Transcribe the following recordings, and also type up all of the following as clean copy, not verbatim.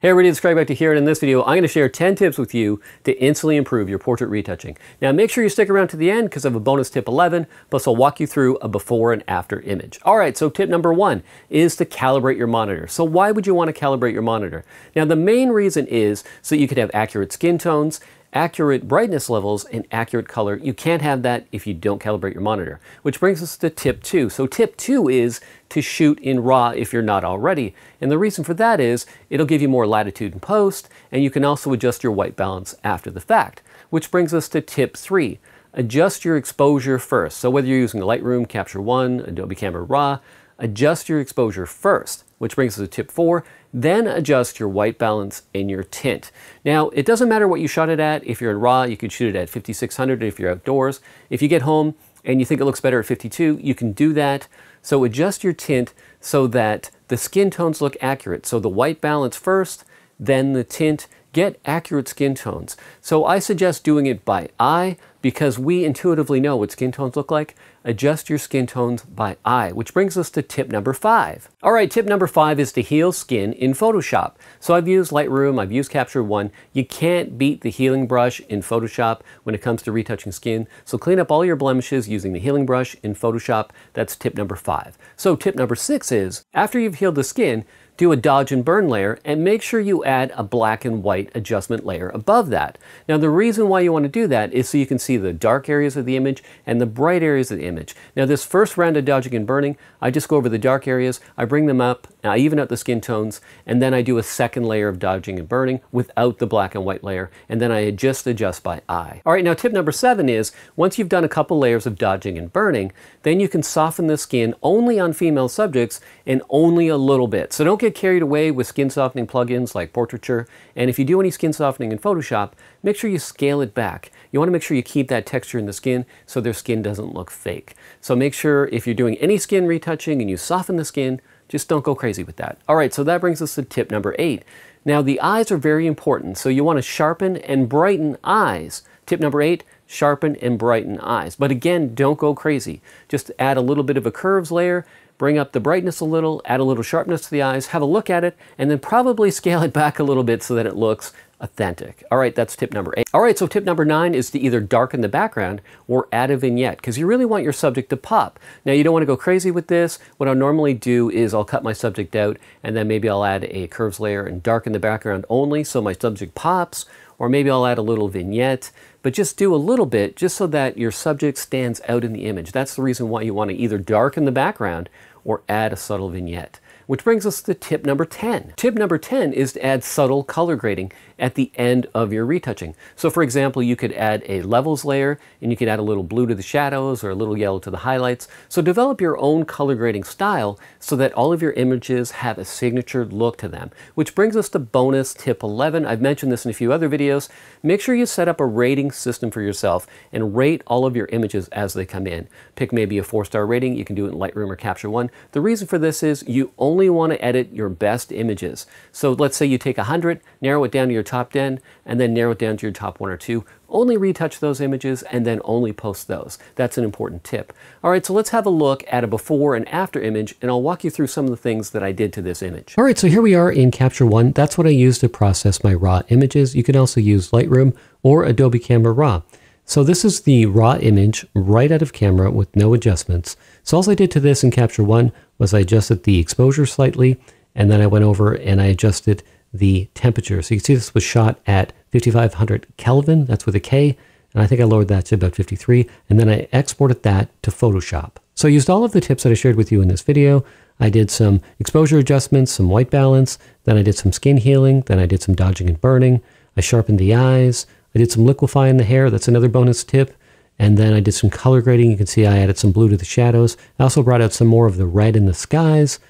Hey everybody, it's Craig back to here, and in this video I'm going to share 10 tips with you to instantly improve your portrait retouching. Now make sure you stick around to the end because I have a bonus tip 11, plus I'll walk you through a before and after image. Alright, so tip number 1 is to calibrate your monitor. So why would you want to calibrate your monitor? Now the main reason is so you could have accurate skin tones, accurate brightness levels, and accurate color. You can't have that if you don't calibrate your monitor. Which brings us to tip 2. So tip 2 is to shoot in RAW if you're not already. And the reason for that is it'll give you more latitude in post, and you can also adjust your white balance after the fact. Which brings us to tip 3. Adjust your exposure first. So whether you're using Lightroom, Capture One, Adobe Camera Raw, adjust your exposure first. Which brings us to tip 4, then adjust your white balance and your tint. Now, it doesn't matter what you shot it at. If you're in RAW, you can shoot it at 5600 if you're outdoors. If you get home and you think it looks better at 52, you can do that. So adjust your tint so that the skin tones look accurate. So the white balance first, then the tint. Get accurate skin tones. So I suggest doing it by eye because we intuitively know what skin tones look like. Adjust your skin tones by eye, which brings us to tip number 5. All right, tip number 5 is to heal skin in Photoshop. So I've used Lightroom, I've used Capture One. You can't beat the healing brush in Photoshop when it comes to retouching skin. So clean up all your blemishes using the healing brush in Photoshop. That's tip number 5. So tip number 6 is, after you've healed the skin, do a dodge and burn layer and make sure you add a black and white adjustment layer above that. Now the reason why you want to do that is so you can see the dark areas of the image and the bright areas of the image. Now this first round of dodging and burning, I just go over the dark areas, I bring them up, and I even out the skin tones, and then I do a second layer of dodging and burning without the black and white layer, and then I just adjust by eye. All right, now tip number 7 is, once you've done a couple layers of dodging and burning, then you can soften the skin only on female subjects and only a little bit. So don't get carried away with skin softening plugins like Portraiture, and if you do any skin softening in Photoshop, make sure you scale it back. You want to make sure you keep that texture in the skin so their skin doesn't look fake. So make sure if you're doing any skin retouching and you soften the skin, just don't go crazy with that. All right, so that brings us to tip number 8. Now the eyes are very important, so you want to sharpen and brighten eyes. Tip number 8, sharpen and brighten eyes. But again, don't go crazy. Just add a little bit of a curves layer, bring up the brightness a little, add a little sharpness to the eyes, have a look at it, and then probably scale it back a little bit so that it looks authentic. All right, that's tip number 8. All right, so tip number 9 is to either darken the background or add a vignette because you really want your subject to pop. Now you don't want to go crazy with this. What I'll normally do is I'll cut my subject out and then maybe I'll add a curves layer and darken the background only so my subject pops, or maybe I'll add a little vignette, but just do a little bit just so that your subject stands out in the image. That's the reason why you want to either darken the background or add a subtle vignette. Which brings us to tip number 10. Tip number 10 is to add subtle color grading at the end of your retouching. So for example, you could add a levels layer and you could add a little blue to the shadows or a little yellow to the highlights. So develop your own color grading style so that all of your images have a signature look to them. Which brings us to bonus tip 11. I've mentioned this in a few other videos. Make sure you set up a rating system for yourself and rate all of your images as they come in. Pick maybe a 4-star rating. You can do it in Lightroom or Capture One. The reason for this is you only want to edit your best images. So let's say you take 100, narrow it down to your top 10, and then narrow it down to your top 1 or 2. Only retouch those images and then only post those. That's an important tip. All right, so let's have a look at a before and after image, and I'll walk you through some of the things that I did to this image. All right, so here we are in Capture One. That's what I use to process my raw images. You can also use Lightroom or Adobe Camera Raw. So this is the raw image right out of camera with no adjustments. So all I did to this in Capture One was I adjusted the exposure slightly, and then I went over and I adjusted the temperature. So you can see this was shot at 5500 Kelvin, that's with a K, and I think I lowered that to about 53, and then I exported that to Photoshop. So I used all of the tips that I shared with you in this video. I did some exposure adjustments, some white balance, then I did some skin healing, then I did some dodging and burning, I sharpened the eyes, I did some liquefying the hair, that's another bonus tip, and then I did some color grading. You can see I added some blue to the shadows. I also brought out some more of the red in the skies,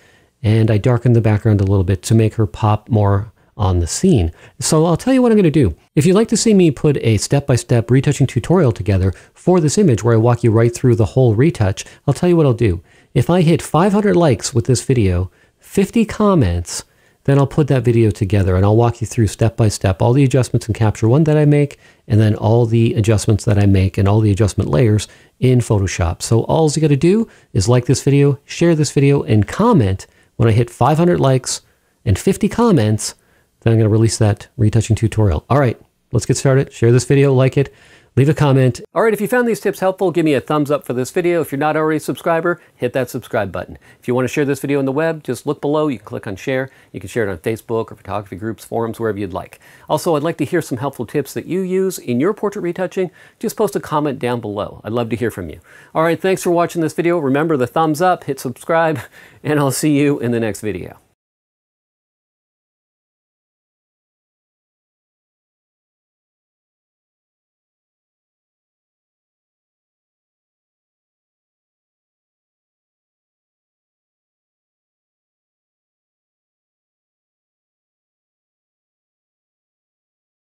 and I darkened the background a little bit to make her pop more on the scene. So I'll tell you what I'm going to do. If you'd like to see me put a step-by-step retouching tutorial together for this image where I walk you right through the whole retouch, I'll tell you what I'll do. If I hit 500 likes with this video, 50 comments, then I'll put that video together and I'll walk you through step-by-step all the adjustments in Capture One that I make, and then all the adjustments that I make and all the adjustment layers in Photoshop. So all you got to do is like this video, share this video, and comment. When I hit 500 likes and 50 comments, then I'm going to release that retouching tutorial. All right, let's get started. Share this video, like it, leave a comment. All right, if you found these tips helpful, give me a thumbs up for this video. If you're not already a subscriber, hit that subscribe button. If you want to share this video on the web, just look below. You can click on share. You can share it on Facebook or photography groups, forums, wherever you'd like. Also, I'd like to hear some helpful tips that you use in your portrait retouching. Just post a comment down below. I'd love to hear from you. All right, thanks for watching this video. Remember the thumbs up, hit subscribe, and I'll see you in the next video.